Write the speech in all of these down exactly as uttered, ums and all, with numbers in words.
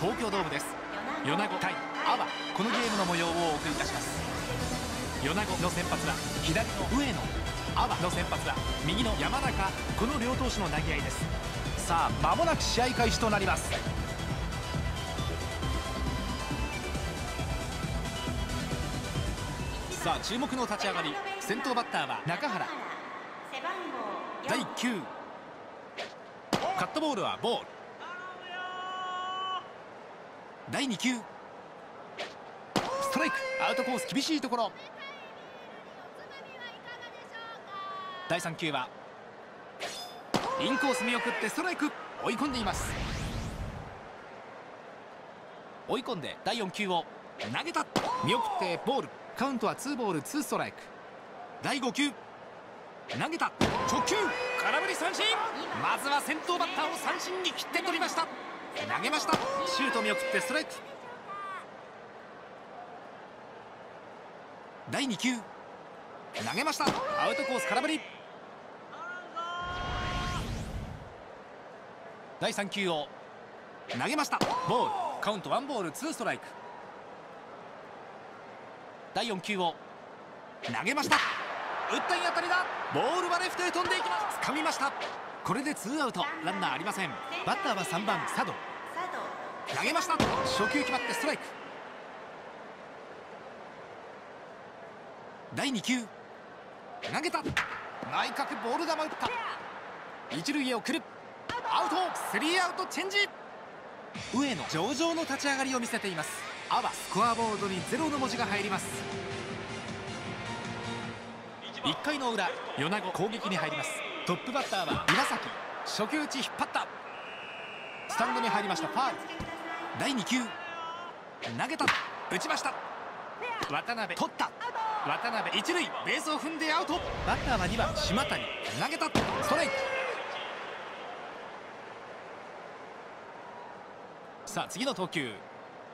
東京ドームです。米子対阿波、このゲームの模様をお送りいたします。米子の先発は左の上野、阿波の先発は右の山中、この両投手の投げ合いです。さあ、間もなく試合開始となります。さあ、注目の立ち上がり、先頭バッターは中原。だいきゅうカットボールはボール。だいに球、ストライク、アウトコース厳しいところ。だいさん球はインコース見送ってストライク、追い込んでいます。追い込んでだいよん球を投げた、見送ってボール。カウントはツーボールツーストライク。だいご球投げた、直球、空振り三振。まずは先頭バッターを三振に切って取りました。投げました、シュート見送ってストライク。だいに球投げました、アウトコース空振り。だいさん球を投げました、ボール。カウントワンボールツーストライク。だいよん球を投げました、打ったい当たりだ、ボールはレフトへ飛んでいきます。掴みました。これでツーアウト、ランナーありません。バッターはさんばん佐藤。投げました、初球決まってストライク。だいに球投げた、内角ボール球打った、一塁へ送る、アウト、スリーアウトチェンジ。上野、上々の立ち上がりを見せています。阿波、スコアボードにゼロの文字が入ります。いっかいの裏、米子攻撃に入ります。トップバッターは岩崎。初球打ち引っ張った、スタンドに入りました、ファウル。だいに球投げた、打ちました、渡辺取った、渡辺一塁、ベースを踏んでアウト。バッターはにばん島谷。投げた、ストライク。さあ、次の投球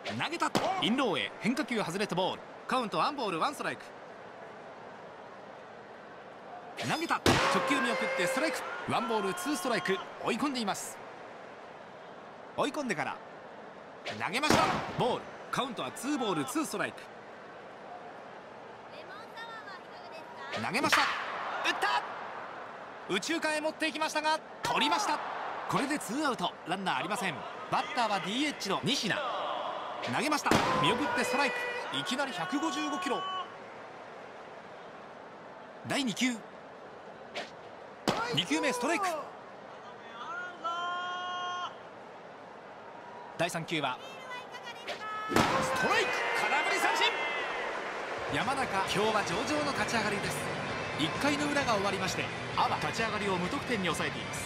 投げた、インローへ、変化球外れてボール。カウントワンボールワンストライク。投げた、直球見送ってストライク。ワンボールツーストライク、追い込んでいます。追い込んでから投げました、ボール。カウントはツーボールツーストライク。投げました、打った、右中間へ持っていきましたが取りました。これでツーアウト、ランナーありません。バッターは ディーエイチ の仁科。投げました、見送ってストライク。いきなりひゃくごじゅうごキロ。だいに球に球目ストライク。だいさん球はストライク、空振り三振。山中、今日は上々の立ち上がりです。いっかいの裏が終わりまして、阿波立ち上がりを無得点に抑えています。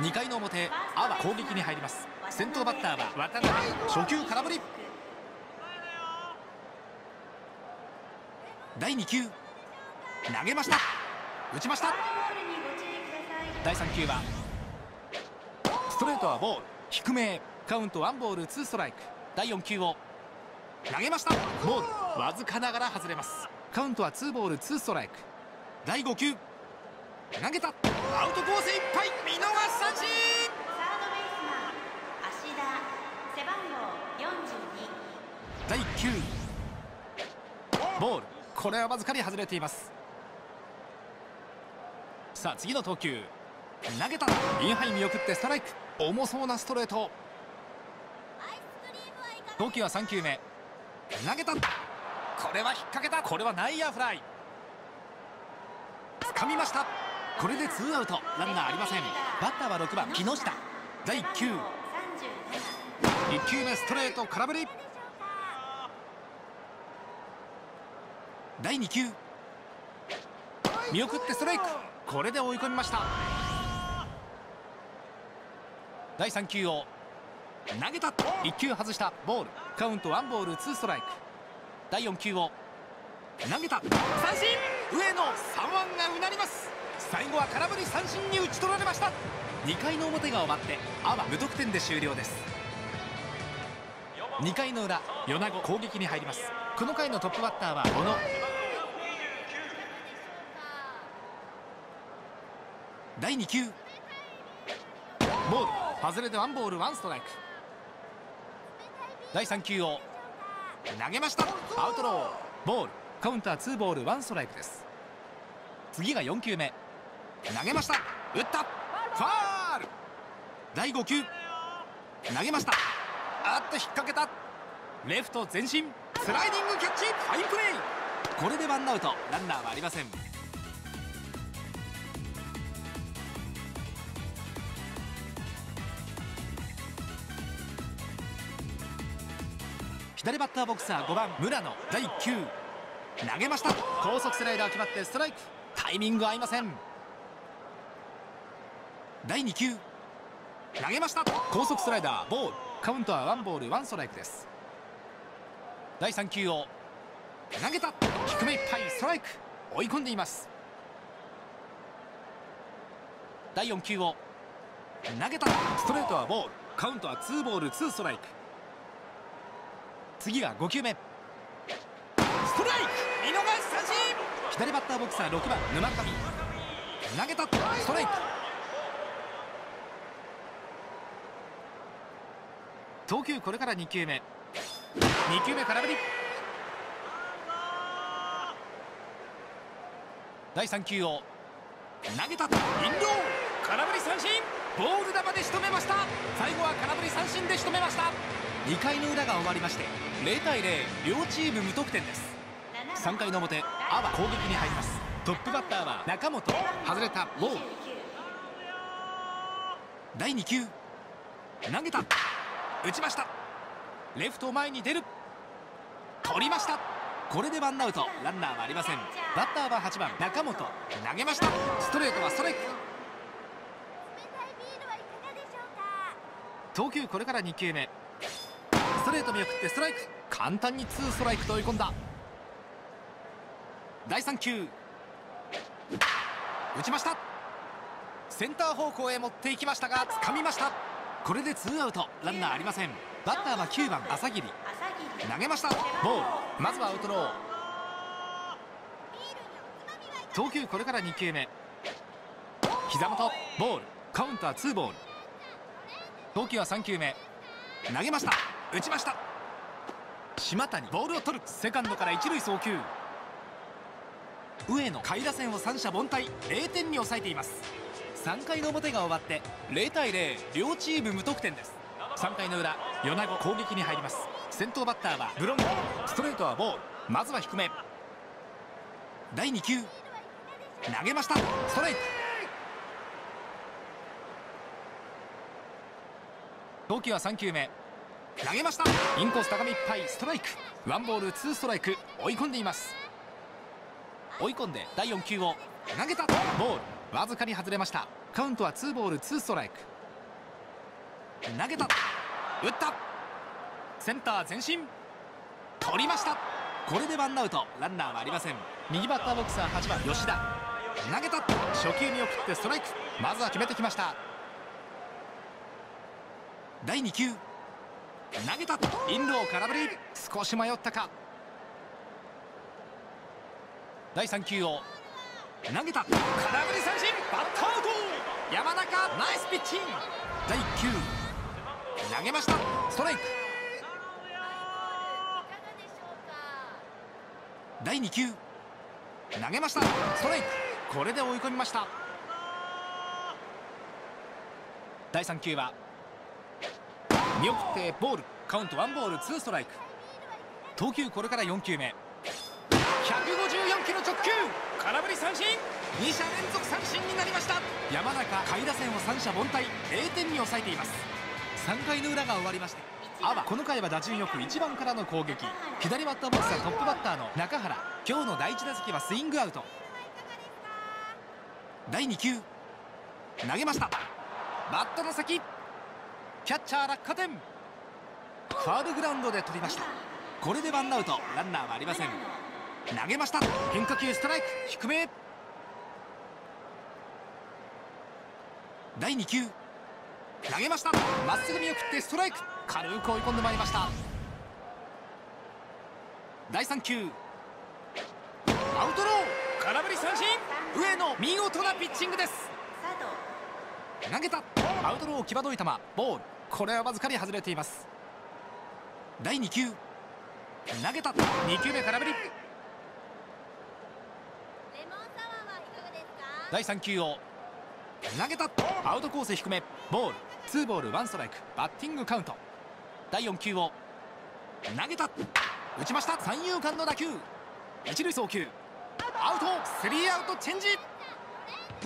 にかいの表、阿波攻撃に入ります。先頭バッターは渡辺。初球空振り。だいに球投げました、打ちました。だいさん球はストレートはボール、低め。カウントワンボールツーストライク。だいよん球を投げました、ボール。わずかながら外れます。カウントはツーボールツーストライク。だいご球投げた、アウトコースいっぱい、見逃し三振。だいきゅうボール、これはわずかに外れています。さあ、次の投球投げた、インハイ見送ってストライク。重そうなストレート。投球はさん球目投げた、これは引っ掛けた、これは内野フライ。掴みました。これでツーアウト、ランナーありません。バッターはろくばん木下。だいきゅう いち球目ストレート空振り。だいに球見送ってストライク。これで追い込みました。だいさん球を投げた、いち球外したボール。カウントワンボールツーストライク。だいよん球を投げた、三振。上野、さんわんがうなります。最後は空振り三振に打ち取られました。にかいの表が終わって、阿波無得点で終了です。にかいの裏、米子攻撃に入ります。この回のトップバッターは小野。だいに球ボール、外れてワンボールワンストライク。だいさん球を投げました。アウトローボール。カウンターツーボールワンストライクです。次がよん球目、投げました。打った。ファール。だいご球、投げました。あっと引っ掛けた。レフト前進、スライディングキャッチ、ファインプレー。これでワンアウト、ランナーはありません。左バッターボクサーごばん村野、だいきゅう投げました。高速スライダー決まってストライク。タイミング合いません。だいに球、投げました。高速スライダーボール。カウントはワンボールワンストライクです。だいさん球を投げた。低めいっぱいストライク。追い込んでいます。だいよん球を投げた。ストレートはボール。カウントはツーボールツーストライク。次がご球目、ストライク。見逃し三振。左バッターボクサーろくばん沼上、投げた。ストライク。投球これからに球目、に球目空振り。だいさん球を投げた。インロー、空振り三振。ボール球で仕留めました。最後は空振り三振で仕留めました。にかいの裏が終わりましてゼロ対ゼロ、両チーム無得点です。さんかいの表、阿波攻撃に入ります。トップバッターは中本、外れた。ボール。だいに球、投げた。打ちました。レフト前に出る。取りました。これでワンアウト、ランナーはありません。バッターははちばん中本、投げました。ストレートはストライク。投球これからに球目、ストレート見送ってストライク。簡単にツーストライクと追い込んだ。だいさん球、打ちました。センター方向へ持っていきましたが掴みました。これでツーアウト、ランナーありません。バッターはきゅうばん朝霧、投げました。ボール。まずはアウトロー。投球これからに球目、膝元ボール。カウンターツーボール。投球はさん球目、投げました。打ちました。島谷、ボールを取る。セカンドから一塁送球。上野、下位打線を三者凡退、ゼロてんに抑えています。さんかいの表が終わってゼロ対ゼロ、両チーム無得点です。さんかいの裏、米子攻撃に入ります。先頭バッターはブロンコ。ストレートはボール。まずは低め、だいに球、投げました。ストライク。投球はさん球目、投げました。インコース高めいっぱいストライク。ワンボールツーストライク、追い込んでいます。追い込んでだいよん球を投げた。ボール。わずかに外れました。カウントはツーボールツーストライク。投げた。打った。センター前進、取りました。これでワンアウト、ランナーはありません。右バッターボックスははちばん吉田、投げた。初球に送ってストライク。まずは決めてきました。だいに球、投げた。インロー空振り。少し迷ったか。だいさん球を投げた。空振り三振。バッターアウト。山中、ナイスピッチング。だいきゅう球、投げました。ストライク。だいに球、投げました。ストライク。これで追い込みました。だいさん球は見送ってボール。カウントワンボールツーストライク。投球これからよん球目、ひゃくごじゅうよんキロ直球。空振り三振。に者連続三振になりました。山中、下位打線を三者凡退、ゼロてんに抑えています。さんかいの裏が終わりまして、阿波この回は打順よくいちばんからの攻撃。左バッターボックスはトップバッターの中原。今日のだいいち打席はスイングアウト。だいに球、投げました。バットの先、キャッチャー落下点。ファウルグラウンドで取りました。これでワンアウト、ランナーはありません。投げました。変化球ストライク、低め。だいに球、投げました。まっすぐ見送ってストライク。軽く追い込んでまいりました。だいさん球、アウトロー。空振り三振。上野、見事なピッチングです。投げた。アウトロー、際どい球ボール。これはわずかに外れています。だいに球投げた、に球目空振り。だいさん球を投げた、アウトコース低めボール、ツーボールワンストライク、バッティングカウント。だいよん球を投げた、打ちました、三遊間の打球、一塁送球アウト、スリーアウトチェンジ。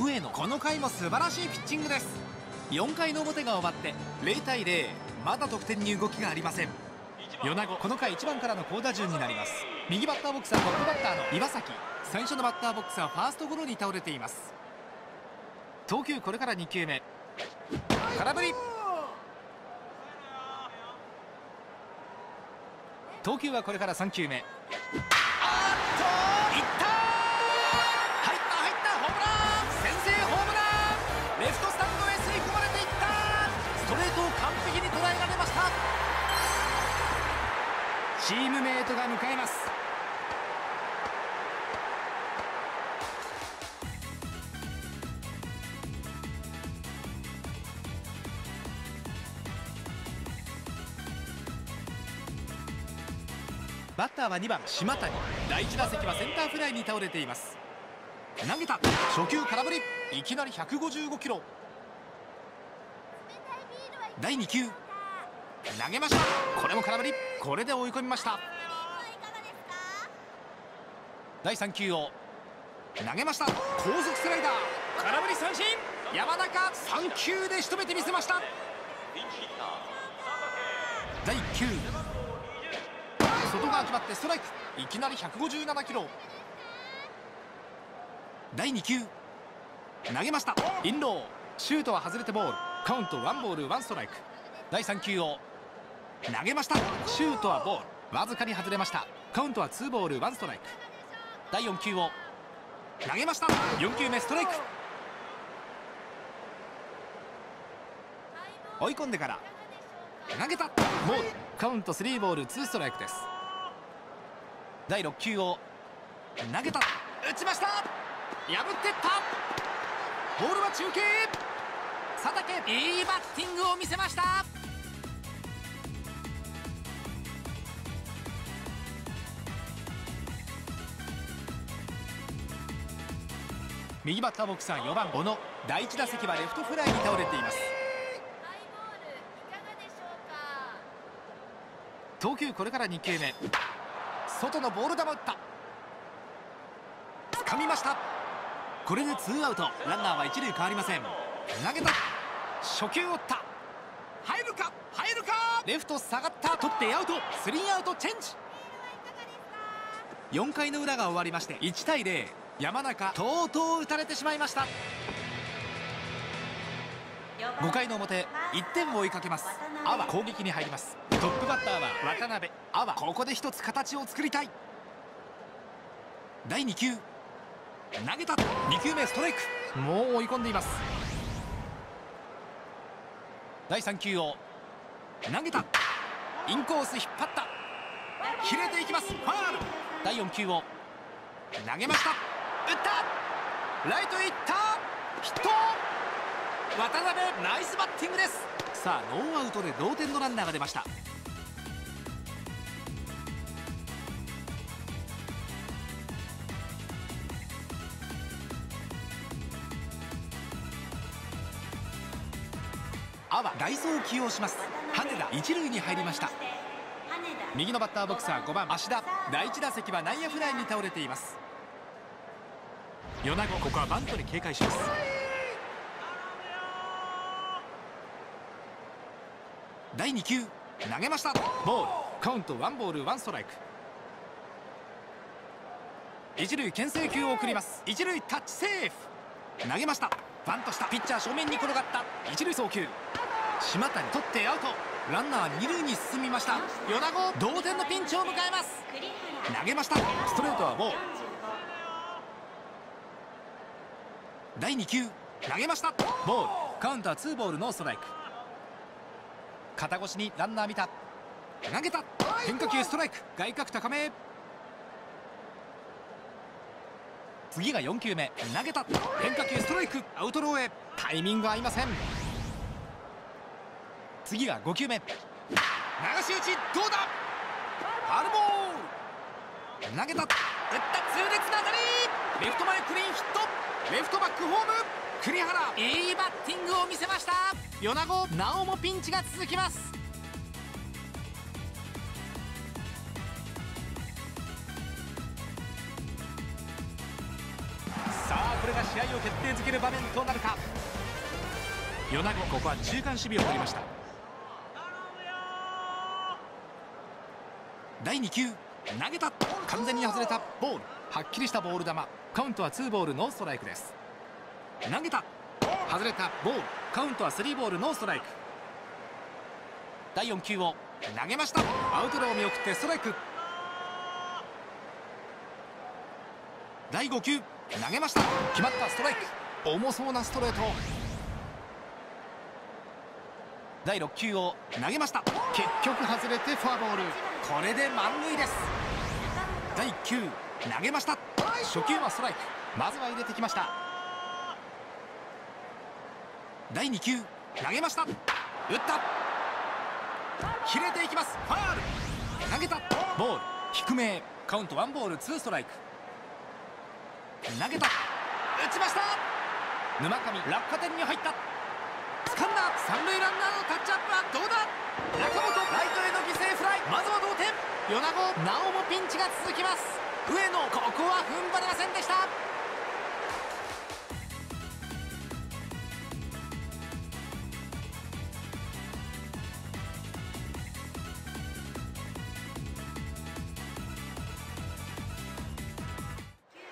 上野、この回も素晴らしいピッチングです。よんかいの表が終わってゼロ対ゼロ、まだ得点に動きがありません。米子、この回いちばんからの好打順になります。右バッターボックスはトップバッターの岩崎、最初のバッターボックスはファーストゴロに倒れています。投球、これからに球目空振り。投球はこれからさん球目、あっといった、入った入った、ホームラン、先制ホームラン、レフトスタンドへ吸い込まれていった。ストレートを完璧に捉えられました。チームメイトが迎えます。バッターはにばん島谷、だいいち打席はセンターフライに倒れています。投げた、初球空振り、いきなりひゃくごじゅうごキロ。だいに球投げました、これも空振り、これで追い込みました。だいさん球を投げました、高速スライダー、空振り三振、山中さん球で仕留めてみせました。だいきゅう球外側決まってストライク、いきなりひゃくごじゅうななキロ。だいに球投げました、インロー、シュートは外れてボール、カウントワンボールワンストライク。だいさん球を投げました、シュートはボール、わずかに外れました、カウントはツーボールワンストライク。だいよん球を投げました、よん球目ストライク。追い込んでから投げた、ボール、カウントスリーボールツーストライクです。だいろく球を投げた、打ちました、破っていった、ボールは中継、佐竹いいバッティングを見せました。右バッターボックスはよんばん小野、だいいち打席はレフトフライに倒れています。投球、これからに球目、外のボール球打った、掴みました、これでツーアウト、ランナーは一塁変わりません。投げた、初球を打った、入るか入るか、レフト下がった、取ってアウト、スリーアウトチェンジ。よんかいの裏が終わりましていち対ゼロ、山中とうとう打たれてしまいました。ごかいの表、いってんを追いかけます。阿波、攻撃に入ります。トップバッターは渡辺、阿波、ここで一つ形を作りたい。だいに球投げた、に球目ストライク、もう追い込んでいます。だいさん球を投げた、インコース引っ張った、切れていきます、ファウル。だいよん球を投げました、打った、ライトへ行った、ヒット、渡辺ナイスバッティングです。さあ、ノーアウトで同点のランナーが出ました。阿波、代走を起用します。羽田、一塁に入りました。右のバッターボックスはごばん芦田、だいいち打席は内野フライに倒れています。米子、ここはバントに警戒します。だいに球投げました、ボール、カウントワンボールワンストライク。一塁牽制球を送ります、一塁タッチセーフ、投げました、バントした、ピッチャー正面に転がった、一塁送球、島谷取ってアウト、ランナー二塁に進みました。米子、同点のピンチを迎えます。投げました、ストレートはボール。だいに球投げました、ボール、カウントはツーボールノーストライク。肩越しにランナー見た、投げた、変化球ストライク、外角高め。次がよん球目、投げた、変化球ストライク、アウトローへ、タイミング合いません。次がご球目、流し打ちどうだ、ファウルボール、投げた、打った、痛烈な当たり、レフト前クリーンヒット、レフトバックホーム、栗原いいバッティングを見せました。米子なおもピンチが続きます。さあこれが試合を決定づける場面となるか。米子ここは中間守備を取りました。だいにきゅう投げた、完全に外れたボール、はっきりしたボール球、カウントはツーボールノーストライクです。投げた、外れたボール、カウントはスリーボールノーストライク。だいよん球を投げました、アウトローを見送ってストライク。だいご球投げました、決まったストライク、重そうなストレート。だいろく球を投げました、結局外れてフォアボール、これで満塁です。だいきゅう球投げました、初球はストライク、まずは入れてきました。だいに球投げました、打った、切れていきます、ファウル、投げたボール低め、カウントワンボールツーストライク。投げた、打ちました、沼上落下点に入った、掴んだ、三塁ランナーのタッチアップはどうだ、中本ライトへの犠牲フライ、まずは同点。米子なおもピンチが続きます。上野ここは踏ん張れませんでした。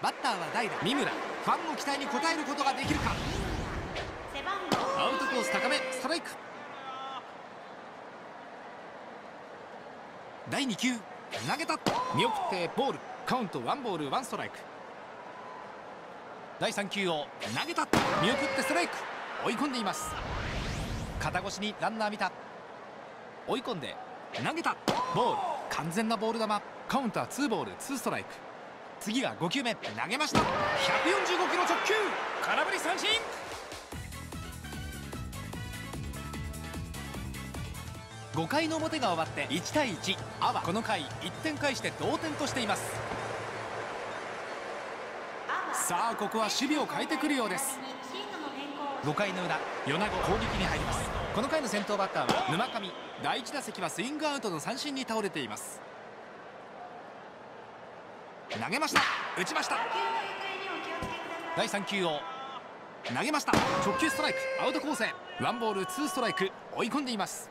バッターは代打三村、ファンの期待に応えることができるか。アウトコース高めストライク。だいに球投げた、見送ってボール、カウントワンボールワンストライク。だいさん球を投げた、見送ってストライク、追い込んでいます。肩越しにランナー見た、追い込んで投げたボール、完全なボール球、カウントはツーボールツーストライク。次はご球目投げました、ひゃくよんじゅうごキロ直球、空振り三振。ごかいの表が終わっていちたいいち、阿波この回いってん返して同点としています。さあここは守備を変えてくるようです。ごかいの裏、米子攻撃に入ります。この回の先頭バッターは沼上、だいいち打席はスイングアウトの三振に倒れています。投げました、打ちました。だいさん球を投げました、直球ストライク、アウトコースへ、ワンボールツーストライク、追い込んでいます。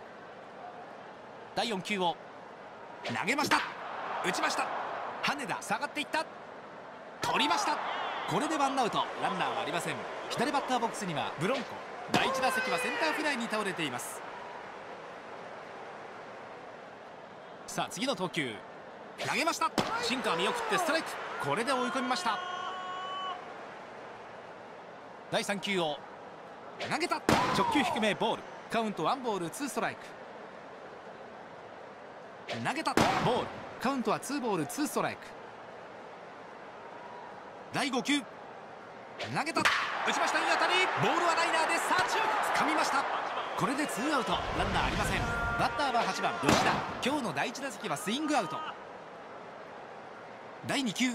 だいよん球を投げました、打ちました、羽田下がっていった、取りました。これでワンアウト、ランナーはありません。左バッターボックスにはブロンコ、だいいち打席はセンターフライに倒れています。さあ次の投球、投げました、シンカー見送ってストライク、これで追い込みました。だいさん球を投げた、直球低めボール、カウントワンボールツーストライク。投げたボール、カウントはツーボールツーストライク。だいご球投げた、打ちました、いい当たり、ボールはライナーで左中掴みました。これでツーアウト、ランナーありません。バッターははちばん吉田、今日のだいいち打席はスイングアウト。だいに球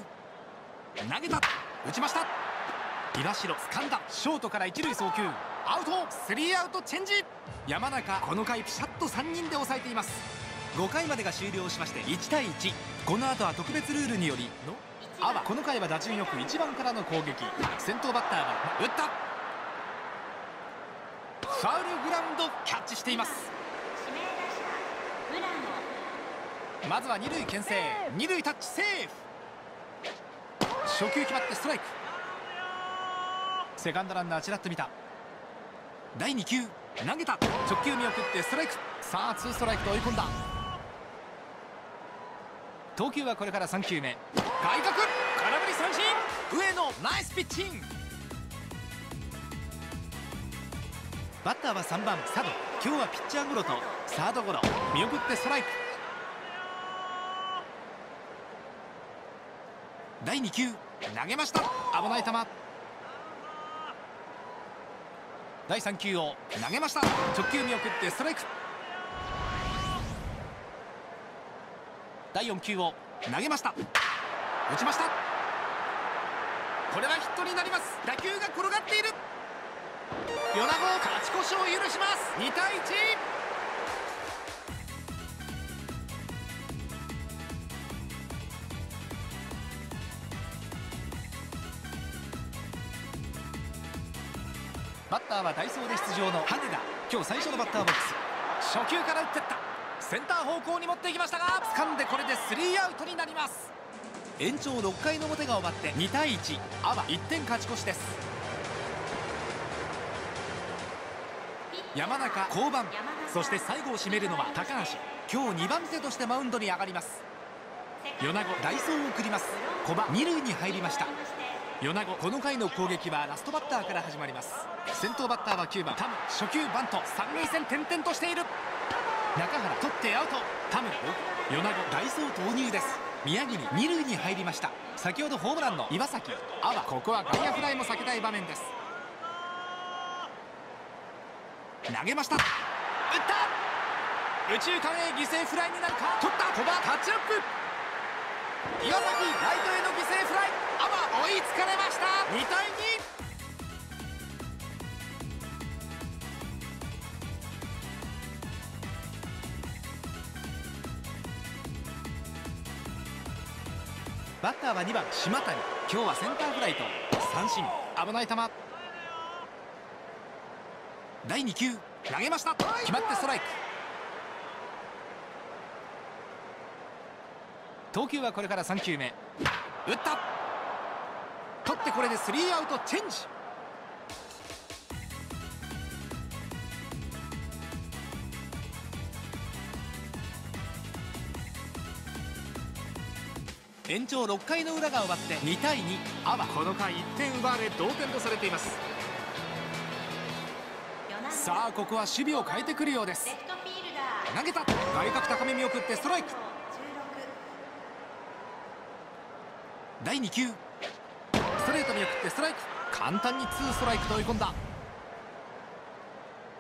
投げた、打ちました、平城掴んだ、ショートから一塁送球、アウト、スリーアウトチェンジ。山中この回ピシャッとさんにんで抑えています。ごかいまでが終了しましていちたいいち。この後は特別ルールにより阿波この回は打順よくいちばんからの攻撃、先頭バッターは打った、ファウルグラウンドキャッチしています。まずはに塁牽制、に塁タッチセーフ、初球決まってストライク。セカンドランナーちらっと見た。だいに球投げた、直球見送ってストライク、さあツーストライクと追い込んだ。投球はこれからさん球目、外角空振り三振、上野ナイスピッチング。バッターはさんばん佐渡、今日はピッチャーゴロとサードゴロ、見送ってストライク。だいに球投げました、危ない球。だいさん球を投げました、直球見送ってストライク。だいよん球を投げました。打ちました。これはヒットになります。打球が転がっている。米子勝ち越しを許します。にたいいち。バッターは代走で出場の羽根田。今日最初のバッターボックス、初球から打ってった。センター方向に持っていきましたが、掴んでこれでスリーアウトになります。延長ろっかいの表が終わってにたいいち、阿波いってん勝ち越しです。山中降板、そして最後を締めるのは高橋。今日にばんせとしてマウンドに上がります。米子代走を送ります。古葉に塁に入りました。米子、この回の攻撃はラストバッターから始まります。先頭バッターはきゅうばん田村。初球バント、三塁線転々としている。中原取ってアウト。田村、米子代走投入です。宮城に二塁に入りました。先ほどホームランの岩崎阿波、ここは外野フライも避けたい場面です。投げました。打った。右中間へ犠牲フライになるか。取った。古葉タッチアップ。岩崎ライトへの犠牲フライ。追いつかれました。にたいに。バッターはにばん島谷。今日はセンターフライと三振。危ない球。だいに球投げました。決まってストライク。投球はこれからさん球目。打った。取ってこれでスリーアウトチェンジ。延長ろっかいの裏が終わってにたいに、阿波。この回いってん奪われ同点とされています。さあここは守備を変えてくるようです。投げた。外角高め見送ってストライク。だいに球ストレートに送ってストライク。簡単にツーストライクと追い込んだ。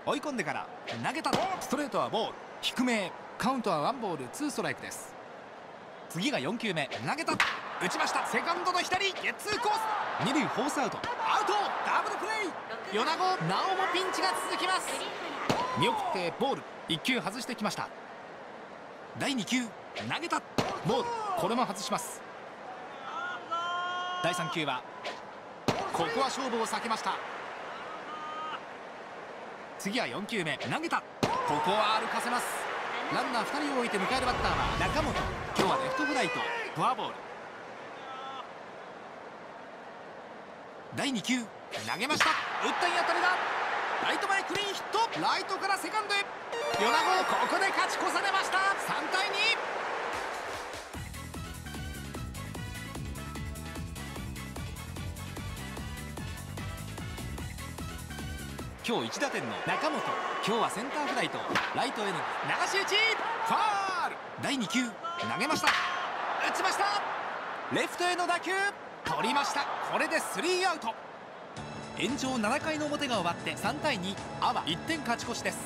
追い込んでから投げた。ストレートはボール低め。カウントはワンボールツーストライクです。次がよん球目。投げた。打ちました。セカンドの左ゲッツーコース。二塁フォースアウト。アウト。ダブルプレイ。米子なおもピンチが続きます。見送ってボール。いち球外してきました。だいに球投げた。ボール。これも外します。だいさん球はここは勝負を避けました。次はよん球目。投げた。ここは歩かせます。ランナーふたりを置いて迎えるバッターは中本。今日はレフトフライとフォアボール。だいに球投げました。打ったい当たりだ。ライト前クリーンヒット。ライトからセカンドへ。米子ここで勝ち越されました。さんたいに。今日いち打点の中本。今日はセンターフライとライトへの流し打ち。ファール。だいに球投げました。打ちました。レフトへの打球取りました。これでスリーアウト。延長ななかいの表が終わってさんたいに、阿波いってん勝ち越しです。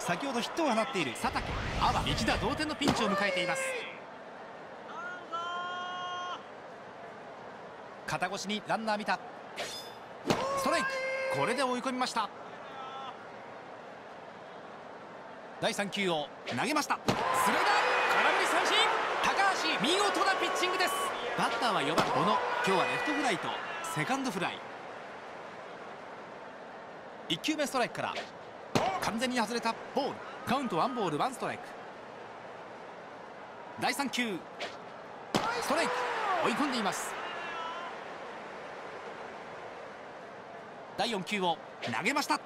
先ほどヒットを放っている佐竹。阿波一打同点のピンチを迎えています。肩越しにランナー見た。ストライク。これで追い込みました。だいさん球を投げました。スライダー空振り三振。高橋見事なピッチングです。バッターはよんばん小野。今日はレフトフライとセカンドフライ。いち球目ストライクから完全に外れた。ボール。カウントワンボールワンストライク。だいさん球ストライク。追い込んでいます。だいよん球を投げました。おっ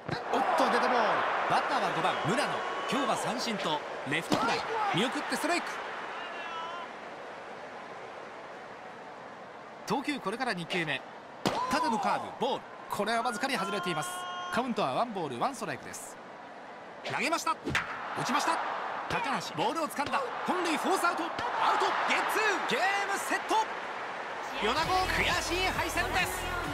とデッドボール。バッターはごばん村野。今日は三振とレフトフライ。見送ってストライク。投球これからに球目。縦のカーブボール。これはわずかに外れています。カウントはワンボールワンストライクです。投げました。打ちました。高橋ボールを掴んだ。本塁フォースアウト。アウト。ゲッツー。ゲームセット。米子悔しい敗戦です。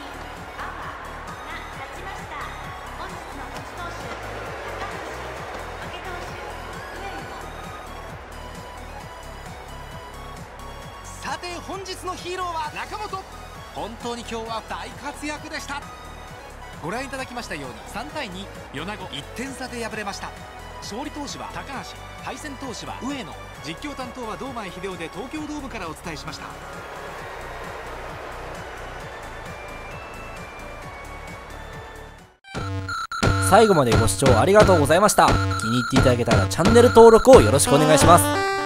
本日の勝ち投手高橋、負け投手上野。て本日のヒーローは中本。本当に今日は大活躍でした。ご覧いただきましたようにさんたいに、米子いってん差で敗れました。勝利投手は高橋、敗戦投手は上野、実況担当は堂前秀夫で東京ドームからお伝えしました。最後までご視聴ありがとうございました。気に入っていただけたらチャンネル登録をよろしくお願いします。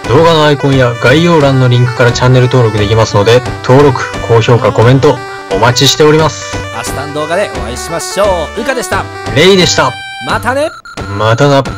動画のアイコンや概要欄のリンクからチャンネル登録できますので、登録、高評価、コメントお待ちしております。明日の動画でお会いしましょう。うかでした。レイでした。またね。またな。